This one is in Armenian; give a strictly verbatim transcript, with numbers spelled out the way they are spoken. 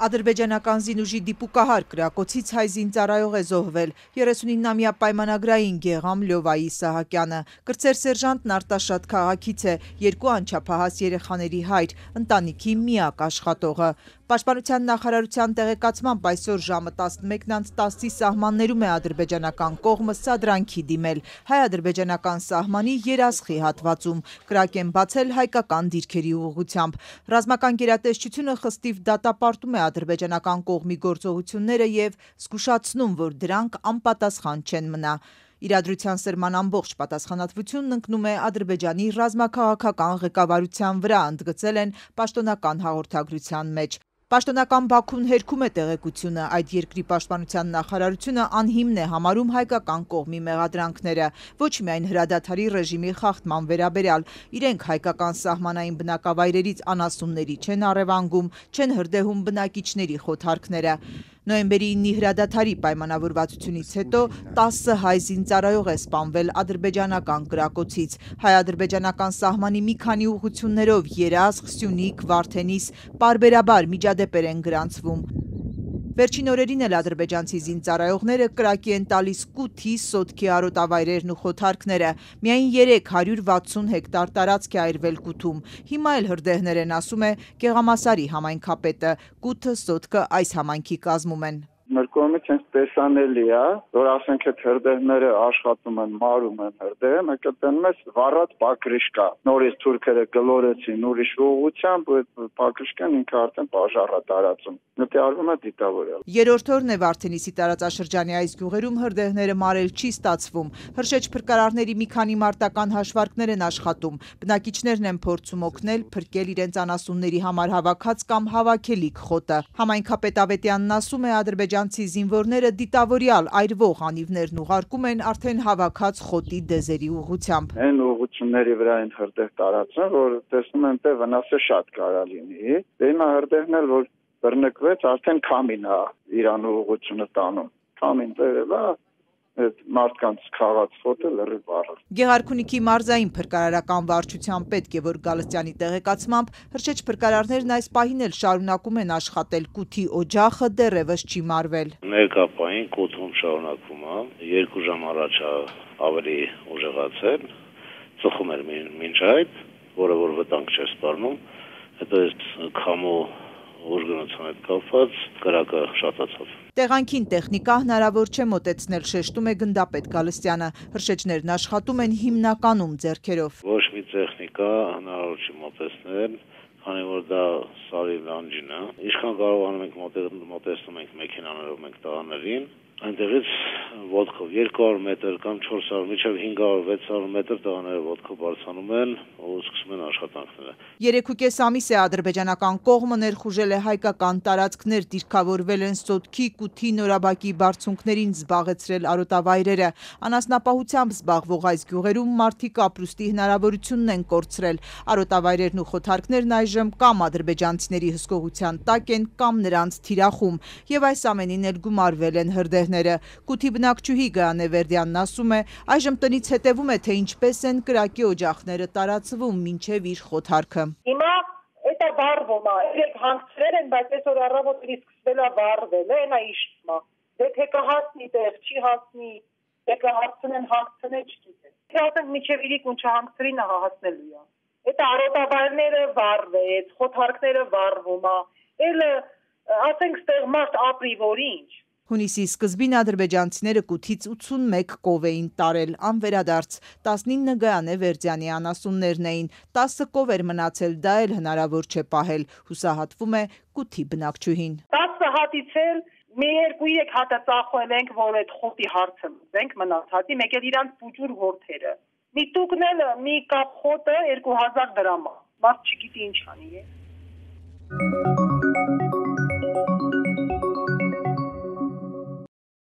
Ադրբեջանական զինուժի դիպուկահար կրակոցից հայ զինծառայող է զոհվել երեսունինամյա պայմանագրային Գեգամ Լյովայի Սահակյանը, կրտսեր սերժանտն Արտաշատ քաղաքից է, երկու անչափահաս երեխաների հայր, ընտանիքի միակ աշխատողը։ Պաշտպանության նախարարության տեղեկացմամբ այսօր ժամը տասնմեկը տասնի սահմաններում է ադրբեջանական կողմը սադրանքի դիմել հայ-ադրբեջանական սահմանի Երասխի հատվածում, կրակ են բացել հայկական դիրքերի ուղղությամբ։ Ռազմական գերատեսչությունը խստիվ դատապարտում է ադրբեջանական կողմի գործողությունները և զգուշացնում, որ դրանք անպատասխան չեն մնա։ Իրադրության սրման ամբողջ պատասխանատվությունն ընկնում է Ադրբեջանի ռազմաքաղաքական ղեկավարության վրա, ընդգծել են պաշտոնական հաղորդագրության մեջ։ Պաշտոնական Բաքուն հերքում է տեղեկությունը, այդ երկրի պաշտպանության նախարարությունը անհիմն է համարում հայկական կողմի մեղադրանքները, ոչ միայն հրադադարի ռեժիմի խախտման վերաբերյալ, իրենք հայկական սահմանային բնակավայրերից անասունների չեն առևանգում, չեն հրդեհում բնակիչների խոթարքները։ Նոյեմբերի ինը հրադադարի պայմանավորվածությունից հետո տասը հայ զինծառայող է սպանվել ադրբեջանական կրակոցից։ Հայ-ադրբեջանական սահմանի մի քանի ուղղություններով Երաշ, Սյունիկ, Վարդենիս պարբերաբար միջադեպեր են գրանցվում։ Վերջին օրերին էլ ադրբեջանցի զինծառայողները կրակի են տալիս Կուտիի սոտքի արոտավայրերն ու խոթարքները։ Միայն երեք հարյուր վաթսուն հեկտար տարածք է այրվել Կուտում։ Հիմա էլ հրդեհներ են, ասում է Կեղամասարի համայնքապետը։ Կուտը, սոտքը այս համայնքի կազմում են։ Մեր կողմից հենց տեսանելի է, որ ասենք այդ հրդեհները աշխատում են, մարում են հրդեհը, մենք տնում ենք վառած պակրիշկա։ Նորից թուրքերը գլորեցին ուրիշ ուղղությամբ, այդ պակրիշկան ինքը արդեն բաժարա տարածում։ Նկատվում է դիտավորյալ։ Երրորդ օրն է Վարդենիսի տարածաշրջանի այս գյուղերում հրդեհները մարել չի ստացվում։ Հրշեջ փրկարարների մի քանի մարտական հաշվարկներ են աշխատում։ Բնակիչներն են փորձում օգնել փրկել իրենց անասունների համար հավաքած կամ հավաքելիք խոտը։ Համայնքապետ Ավետյանն ասում է, ադրբեջանցի զինվորները դիտավորյալ այրվող անիվներն ուղարկում են արդեն հավաքած խոտի դեզերի ուղությամբ։ Այն ուղությունների վրա են հրդեհ տարածում, որ տեսնում են, թե վնասը շատ կարա լինի։ Դե հիմա հրդեհն էլ որ բռնկվեց, արդեն քամին է Իրան ուղղությունը տանում, քամին տերել է, այդ մարդկանց քաղաց խոտը լրի վառել։ Գեղարքունիքի մարզային փրկարարական վարչության պետ Գևորգ Գալստյանի տեղեկացմամբ հրշեջ փրկարարներն այս պահին էլ շարունակում են աշխատել, Կուտի օջախը դեռևս չի մարվել։ Ներկա պահին Կուտում շարունակվում է, երկու ժամ առաջ ավելի ուժեղացել, ծխում էր մինչ այդ, որը որ վտանգ չէր սպառնում, հետո այս քամու ուժգնության հետ կապված կրակը շատացավ։ Տեղանքին տեխնիկա հնարավոր չէ մոտեցնել, շեշտում է գնդապետ Գալստյանը։ Հրշեջներն աշխատում են հիմնականում ձեռքերով։ Ոչ մի տեխնիկա հնարավոր չի մոտեցնել, քանի որ դա սարի լանջին է։ Ինչքան կարողանում ենք մոտեցնում ենք մեքենաներով մենք տղաներին, այնտեղից ոտքով երկու հարյուր մետր կամ չորս հարյուր մինչև հինգ հարյուր, վեց հարյուր մետր տղաները ոտքով բարձանում են ու սկսում են աշխատանքները։ Երեքուկես ամիս է ադրբեջանական կողմը ներխուժել է հայկական տարածքներ, դիրքավորվել են Սոտքի, Կուտի, Նորաբակի բարձունքներին, զբաղեցրել արոտավայրերը։ Անասնապահությամբ զբաղվող այս գյուղերում մարդիկ ապրուստի հնարավորությունն են կորցրել։ Արոտավայրերն ու խոթարքներն այժմ կամ ադրբեջանցիների հսկողության տակ են, կամ նրանց թիրախում, եւ այս ամենին էլ գումարվել են հրդեհ։ Կուտի բնակչուհի Գայանեվերդյանն ասում է, այժմ տնից հետևում է, թե ինչպես են կրակի օջախները տարածվում մինչև իր խոթարքը։ Հիմա էտա վառվում է, երբ հանգցրել են, բայց այսօր առավոտը սկսվել է վառվել, այն է իշխում է, դե թե կհասնի տեղ, չի հասնի, թե կհասցնեն հանգցնել, չգիտեմ։ Թե ասենք մինչև իրիկուն չհանգցրին, հասնելու է։ Էտ արոտավայրները վառվեց, խոթարքները վառվում է, էլ ասենք ստեղ մարդ ապրի, որ ինչ։ Հունիսի սկզբին ադրբեջանցիները Կուտից ութսունմեկ կով էին տարել, անվերադարձ, տասնինը Գայանեվերդյանի անասուններն էին, տասը կով էր մնացել, դա էլ հնարավոր չէ պահել, հուսահատվում է Կուտի բնակչուհին։ տասը հատից էլ մի երկու-երեք հատը ծախել ենք, որ այդ խոտի հարցը մնացել մնաց հատի, մեկ էլ իրանց փուջուր հորթերը։ Մի տուկն էլ մի կապ խոտը երկու հազար դրամ է, մարդ չգիտի ինչ անի է։